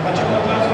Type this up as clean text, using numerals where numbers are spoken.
Bateu atrás.